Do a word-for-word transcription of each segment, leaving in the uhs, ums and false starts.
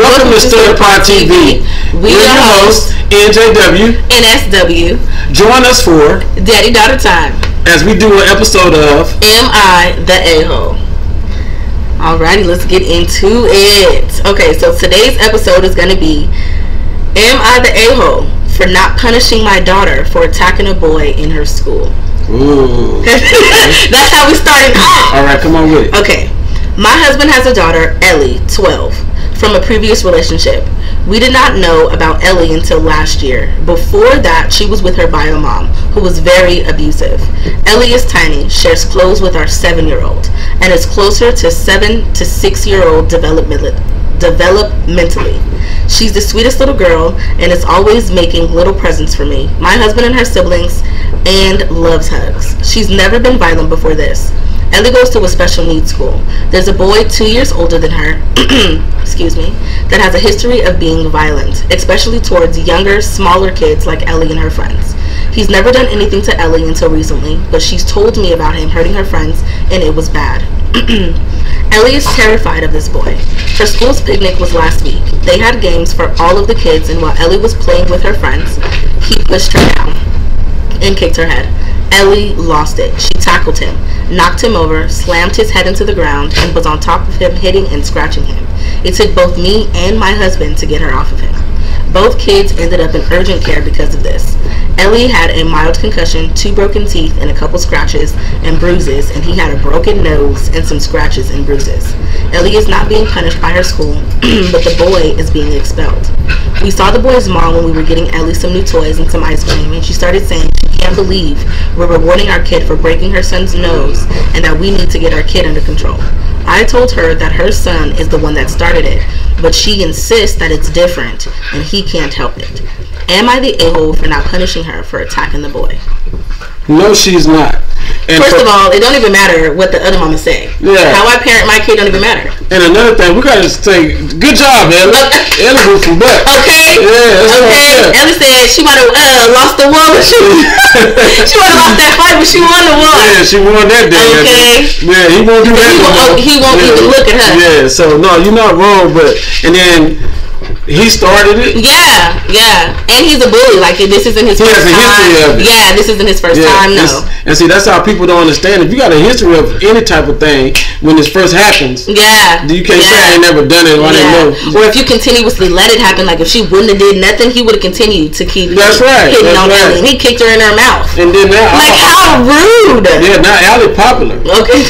Welcome to Stir Da Pot T V. We are your hosts, N J W and S W. Join us for Daddy Daughter Time as we do an episode of Am I the A-Hole? Alrighty, let's get into it. Okay, so today's episode is going to be Am I the A-Hole for not punishing my daughter for attacking a boy in her school? Ooh. That's how we started off. Alright, come on with it. Okay. My husband has a daughter, Ellie, twelve, from a previous relationship. We did not know about Ellie until last year. Before that, she was with her bio mom, who was very abusive. Ellie is tiny, shares clothes with our seven-year-old, and is closer to seven to six-year-old development, developmentally. She's the sweetest little girl and is always making little presents for me, my husband, and her siblings, and loves hugs. She's never been violent before this. Ellie goes to a special needs school. There's a boy two years older than her, excuse me, that has a history of being violent, especially towards younger, smaller kids like Ellie and her friends. He's never done anything to Ellie until recently, but she's told me about him hurting her friends, and it was bad. Ellie is terrified of this boy. Her school's picnic was last week. They had games for all of the kids, and while Ellie was playing with her friends, he pushed her down and kicked her head. Ellie lost it. She tackled him, knocked him over, slammed his head into the ground, and was on top of him, hitting and scratching him. It took both me and my husband to get her off of him. Both kids ended up in urgent care because of this. Ellie had a mild concussion, two broken teeth, and a couple scratches and bruises, and he had a broken nose and some scratches and bruises. Ellie is not being punished by her school, but the boy is being expelled. We saw the boy's mom when we were getting Ellie some new toys and some ice cream, and she started saying she can't believe we're rewarding our kid for breaking her son's nose and that we need to get our kid under control. I told her that her son is the one that started it, but she insists that it's different and he can't help it. Am I the a-hole for not punishing her for attacking the boy? No, she's not. And First of all, it don't even matter what the other mama say. Yeah. How I parent my kid don't even matter. And another thing, we gotta just say, good job, Ellie. Ellie was from back. Okay. Yeah. That's okay. Ellie said she might have uh, lost the war, but she she might have lost that fight, but she won the war. Yeah, she won that day. Okay. Yeah, he won't do that. He won't, he won't yeah. even look at her. Yeah. So no, you're not wrong, but and then. He started it? Yeah, yeah. And he's a bully. Like, this isn't his he first has a history time. Of it. Yeah, this isn't his first yeah, time, no. And see, that's how people don't understand. If you got a history of any type of thing, when this first happens, yeah, you can't yeah. say, I ain't never done it, or I didn't know. Or if you continuously let it happen, like, if she wouldn't have did nothing, he would have continued to keep that's right, hitting that's on right. Ellie. He kicked her in her mouth. And then now, like, I'll, how rude. Yeah, now Ellie popular. Okay.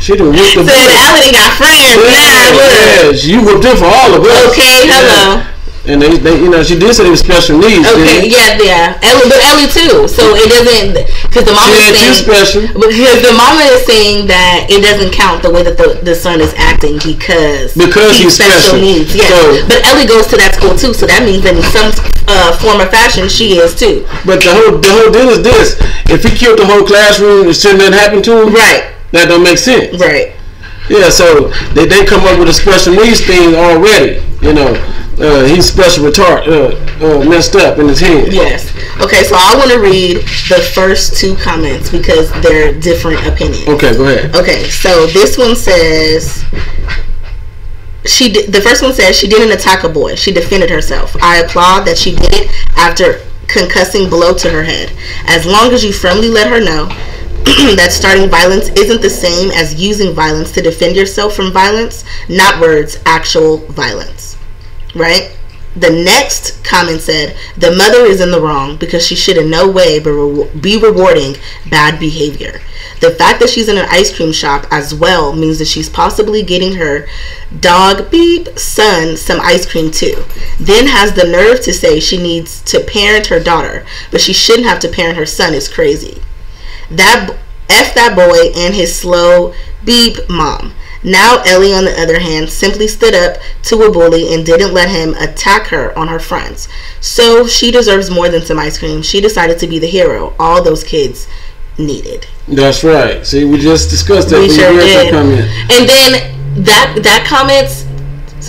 She done whipped the so boy. So Ellie got friends. Yeah, yeah, you whooped him for all of us. Okay, hello. Yeah. And they, they, you know, she did say it was special needs. Okay, yeah, yeah. Ellie, but Ellie too. So it doesn't, because the mama is saying special. Because the mama is saying that it doesn't count the way that the, the son is acting because because he's, he's special, special needs. Yeah, so, but Ellie goes to that school too, so that means that in some uh, form or fashion she is too. But the whole the whole deal is this: if he killed the whole classroom and shouldn't that happen to him, right? That don't make sense, right? Yeah. So they they come up with a special needs thing already, you know. Uh, he's special retarded, uh, uh, messed up in his head. Yes. Okay, so I want to read the first two comments because they're different opinions. Okay, go ahead. Okay, so this one says... She di- the first one says, she didn't attack a boy. She defended herself. I applaud that she did it after concussing blow to her head. As long as you firmly let her know that starting violence isn't the same as using violence to defend yourself from violence, not words, actual violence. Right? The next comment said, the mother is in the wrong because she should in no way be rewarding bad behavior. The fact that she's in an ice cream shop as well means that she's possibly getting her dog beep son some ice cream too. Then has the nerve to say she needs to parent her daughter, but she shouldn't have to parent her son is crazy. That F that boy and his slow beep mom. Now Ellie, on the other hand, simply stood up to a bully and didn't let him attack her on her friends. So she deserves more than some ice cream. She decided to be the hero all those kids needed. That's right. See, we just discussed that. We sure did. And then that that comment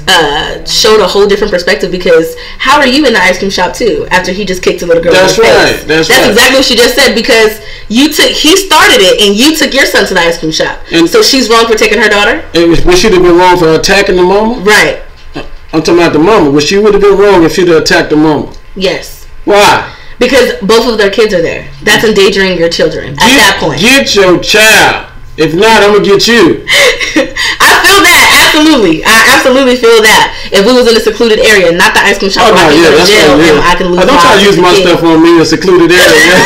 uh, showed a whole different perspective because how are you in the ice cream shop too after he just kicked a little girl That's in the right. face? That's right. That's exactly what she just said because... You took he started it, and you took your son to the ice cream shop. And so she's wrong for taking her daughter. It was, we should have been wrong for attacking the mama, right? I'm talking about the mama. Well, she would have been wrong if she'd have attacked the mama. Yes. Why? Because both of their kids are there. That's endangering your children at get, that point. Get your child. If not, I'm gonna get you. I feel that absolutely. I absolutely feel that. If we was in a secluded area, not the ice cream shop, oh, no, I can yeah, go to jail. Right, yeah. I can lose. I don't try to use my kid. Stuff on me in a secluded area.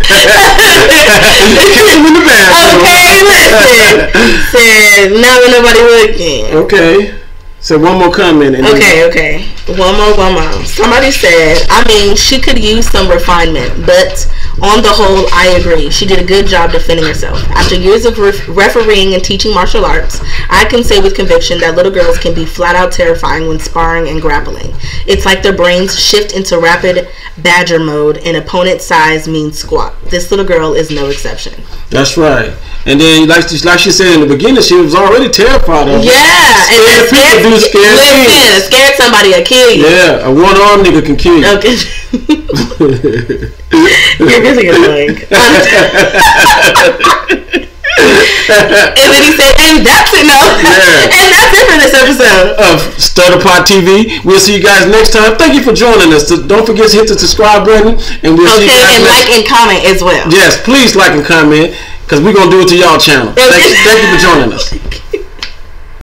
Kiss him in the bathroom. Okay, listen. Said, not when nobody looking. Okay. So one more comment. And okay, then... okay. One more, one more. Somebody said, I mean, she could use some refinement, but on the whole, I agree. She did a good job defending herself. After years of ref refereeing and teaching martial arts, I can say with conviction that little girls can be flat out terrifying when sparring and grappling. It's like their brains shift into rapid badger mode and opponent size means squat. This little girl is no exception. That's right. And then, like, like she said in the beginning, she was already terrified of yeah, it. Yeah. Scared people do scary things. Scared somebody will kill you. Yeah, a one-armed nigga can kill you. Okay. You're busy as like. And then he said, and that's it now. Yeah. And that's it for this episode of Stir Da Pot T V. We'll see you guys next time. Thank you for joining us. Don't forget to hit the subscribe button. And we'll okay, see you guys and next. Like and comment as well. Yes, please like and comment. Because we're going to do it to y'all channel. Thank, thank you for joining us.